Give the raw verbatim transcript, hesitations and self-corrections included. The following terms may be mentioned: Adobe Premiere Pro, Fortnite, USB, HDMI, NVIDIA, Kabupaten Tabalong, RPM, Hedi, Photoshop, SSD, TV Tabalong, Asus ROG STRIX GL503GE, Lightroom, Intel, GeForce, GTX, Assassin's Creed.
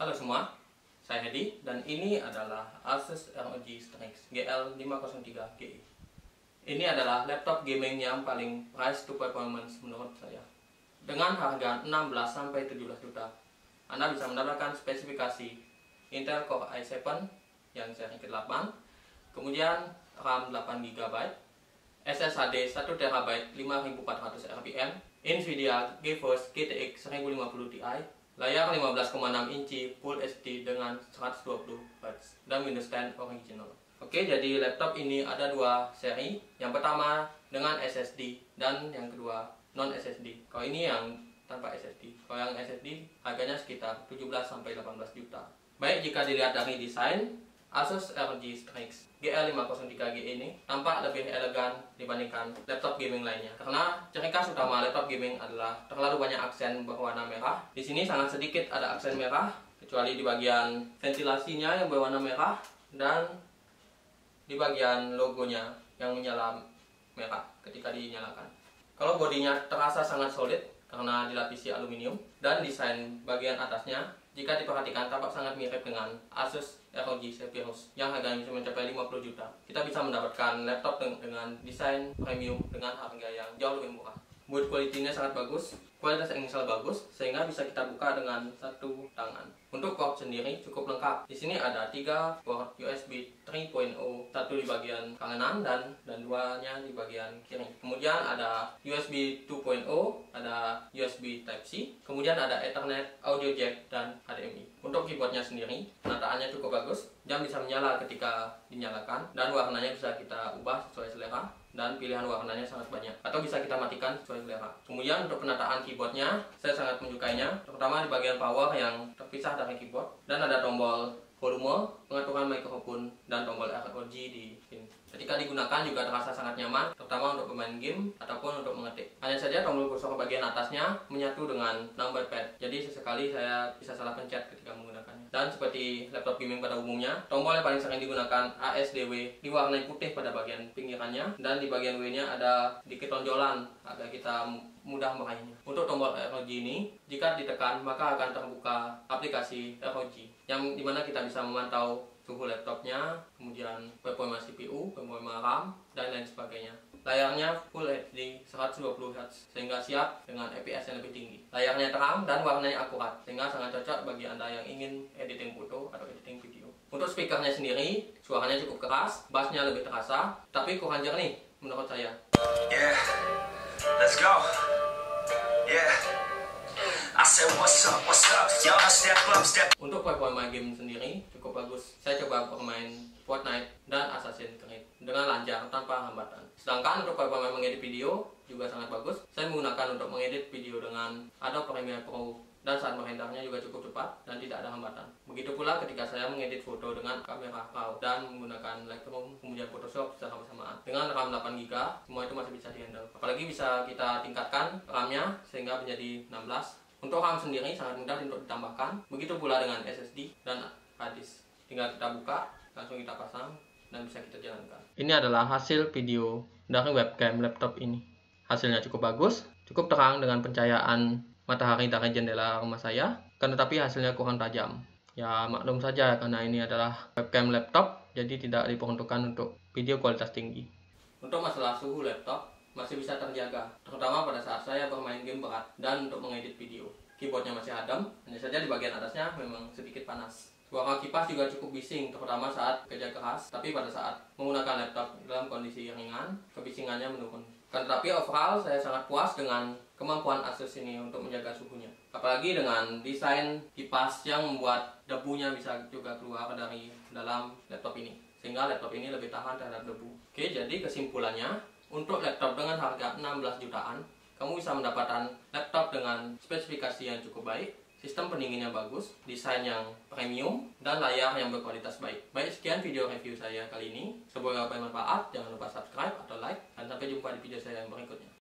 Halo semua, saya Hedi dan ini adalah Asus R O G Strix G L lima nol tiga G E. Ini adalah laptop gaming yang paling price to performance menurut saya. Dengan harga enam belas sampai tujuh belas juta, Anda bisa mendapatkan spesifikasi Intel Core i tujuh yang seri ke delapan, kemudian RAM delapan giga byte, S S H D satu terabyte lima ribu empat ratus R P M, NVIDIA GeForce G T X sepuluh lima puluh Ti, layar lima belas koma enam inci Full H D dengan seratus dua puluh hertz dan Windows sepuluh original. Oke, jadi laptop ini ada dua seri. Yang pertama dengan S S D dan yang kedua non S S D. Kalau ini yang tanpa S S D. Kalau yang S S D harganya sekitar tujuh belas sampai delapan belas juta. Baik, jika dilihat dari desain, Asus R O G Strix G L lima nol tiga G E ini tampak lebih elegan dibandingkan laptop gaming lainnya. Karena ciri khas utama laptop gaming adalah terlalu banyak aksen berwarna merah. Di sini sangat sedikit ada aksen merah, kecuali di bagian ventilasinya yang berwarna merah dan di bagian logonya yang menyala merah ketika dinyalakan. Kalau bodinya terasa sangat solid karena dilapisi aluminium, dan desain bagian atasnya jika diperhatikan tampak sangat mirip dengan Asus R O G Strix yang harganya bisa mencapai lima puluh juta. Kita bisa mendapatkan laptop dengan desain premium dengan harga yang jauh lebih murah. Build quality-nya sangat bagus, kualitas engsel bagus, sehingga bisa kita buka dengan satu tangan. Untuk port sendiri cukup lengkap. Di sini ada tiga port U S B tiga titik nol, satu di bagian kanan dan dan duanya di bagian kiri. Kemudian ada U S B dua titik nol, ada U S B Type-C, kemudian ada Ethernet, audio jack, dan H D M I. Untuk keyboardnya sendiri, penataannya cukup bagus, jam bisa menyala ketika dinyalakan, dan warnanya bisa kita ubah sesuai selera. Dan pilihan warnanya sangat banyak, atau bisa kita matikan sesuai selera. Kemudian untuk penataan keyboardnya, saya sangat menyukainya, terutama di bagian power yang terpisah dari keyboard. Dan ada tombol volume, pengaturan microphone, dan tombol R O G di sini. Ketika digunakan juga terasa sangat nyaman, terutama untuk bermain game ataupun untuk mengetik. Hanya saja tombol kursor bagian atasnya menyatu dengan number pad, jadi sesekali saya bisa salah pencet ketika menggunakannya. Dan seperti laptop gaming pada umumnya, tombol yang paling sering digunakan A S D W diwarnai putih pada bagian pinggirannya, dan di bagian W-nya ada sedikit tonjolan agar kita mudah meraihnya. Untuk tombol R O G ini, jika ditekan maka akan terbuka aplikasi R O G yang dimana kita bisa memantau suhu laptopnya, kemudian performa C P U, performa RAM, dan lain sebagainya. Layarnya Full H D seratus dua puluh hertz sehingga siap dengan F P S yang lebih tinggi. Layarnya terang dan warnanya akurat sehingga sangat cocok bagi Anda yang ingin editing foto atau editing video. Untuk speakernya sendiri, suaranya cukup keras, bassnya lebih terasa, tapi kurang jernih menurut saya. Yeah, let's go. Yeah. I said, what's up, what's up? Yo, step up, step. Untuk performa game sendiri cukup bagus. Saya coba bermain Fortnite dan Assassin's Creed dengan lancar tanpa hambatan. Sedangkan untuk performa mengedit video juga sangat bagus. Saya menggunakan untuk mengedit video dengan Adobe Premiere Pro, dan saat merendernya juga cukup cepat dan tidak ada hambatan. Begitu pula ketika saya mengedit foto dengan kamera RAW dan menggunakan Lightroom kemudian Photoshop secara bersamaan. Dengan RAM delapan giga byte semua itu masih bisa dihandle. Apalagi bisa kita tingkatkan RAM-nya sehingga menjadi enam belas. Untuk RAM sendiri sangat mudah untuk ditambahkan, begitu pula dengan S S D dan hard disk. Tinggal kita buka, langsung kita pasang, dan bisa kita jalankan. Ini adalah hasil video dari webcam laptop ini. Hasilnya cukup bagus, cukup terang dengan pencahayaan matahari dari jendela rumah saya, kan tetapi hasilnya kurang tajam. Ya maklum saja karena ini adalah webcam laptop, jadi tidak diperuntukkan untuk video kualitas tinggi. Untuk masalah suhu laptop, masih bisa terjaga, terutama pada saat saya bermain game berat dan untuk mengedit video. Keyboardnya masih adem, hanya saja di bagian atasnya memang sedikit panas. Suara kipas juga cukup bising, terutama saat kerja keras, tapi pada saat menggunakan laptop dalam kondisi ringan, kebisingannya menurun. Tetapi overall saya sangat puas dengan kemampuan Asus ini untuk menjaga suhunya. Apalagi dengan desain kipas yang membuat debunya bisa juga keluar dari dalam laptop ini, sehingga laptop ini lebih tahan terhadap debu. Oke, jadi kesimpulannya, untuk laptop dengan harga enam belas jutaan, kamu bisa mendapatkan laptop dengan spesifikasi yang cukup baik, sistem pendingin yang bagus, desain yang premium, dan layar yang berkualitas baik. Baik, sekian video review saya kali ini. Semoga bermanfaat, jangan lupa subscribe atau like, dan sampai jumpa di video saya yang berikutnya.